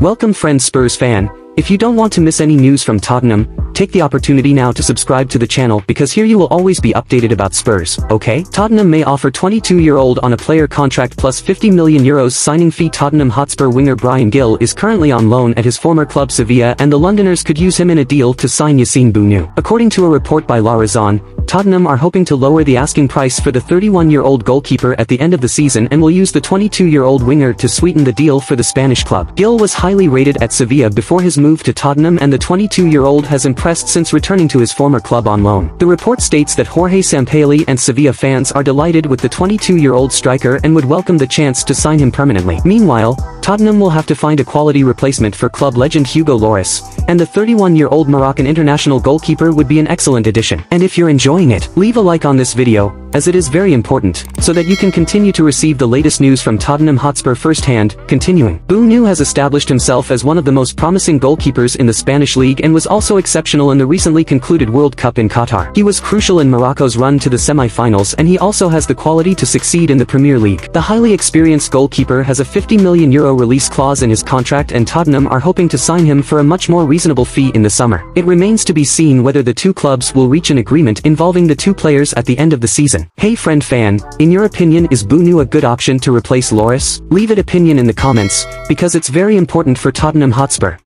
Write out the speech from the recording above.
Welcome friend Spurs fan, if you don't want to miss any news from Tottenham, take the opportunity now to subscribe to the channel because here you will always be updated about Spurs, okay? Tottenham may offer 22-year-old on a player contract plus €50 million signing fee. Tottenham Hotspur winger Bryan Gil is currently on loan at his former club Sevilla and the Londoners could use him in a deal to sign Yassine Bounou. According to a report by La Razón, Tottenham are hoping to lower the asking price for the 31-year-old goalkeeper at the end of the season and will use the 22-year-old winger to sweeten the deal for the Spanish club. Gil was highly rated at Sevilla before his move to Tottenham and the 22-year-old has impressed since returning to his former club on loan. The report states that Jorge Sampaoli and Sevilla fans are delighted with the 22-year-old striker and would welcome the chance to sign him permanently. Meanwhile, Tottenham will have to find a quality replacement for club legend Hugo Lloris, and the 31-year-old Moroccan international goalkeeper would be an excellent addition. And if you're enjoying it, leave a like on this video, as it is very important, so that you can continue to receive the latest news from Tottenham Hotspur firsthand. Continuing, Bounou has established himself as one of the most promising goalkeepers in the Spanish league and was also exceptional in the recently concluded World Cup in Qatar. He was crucial in Morocco's run to the semi-finals and he also has the quality to succeed in the Premier League. The highly experienced goalkeeper has a €50 million release clause in his contract and Tottenham are hoping to sign him for a much more reasonable fee in the summer. It remains to be seen whether the two clubs will reach an agreement involving the two players at the end of the season. Hey friend fan, in your opinion is Bounou a good option to replace Lloris? Leave an opinion in the comments, because it's very important for Tottenham Hotspur.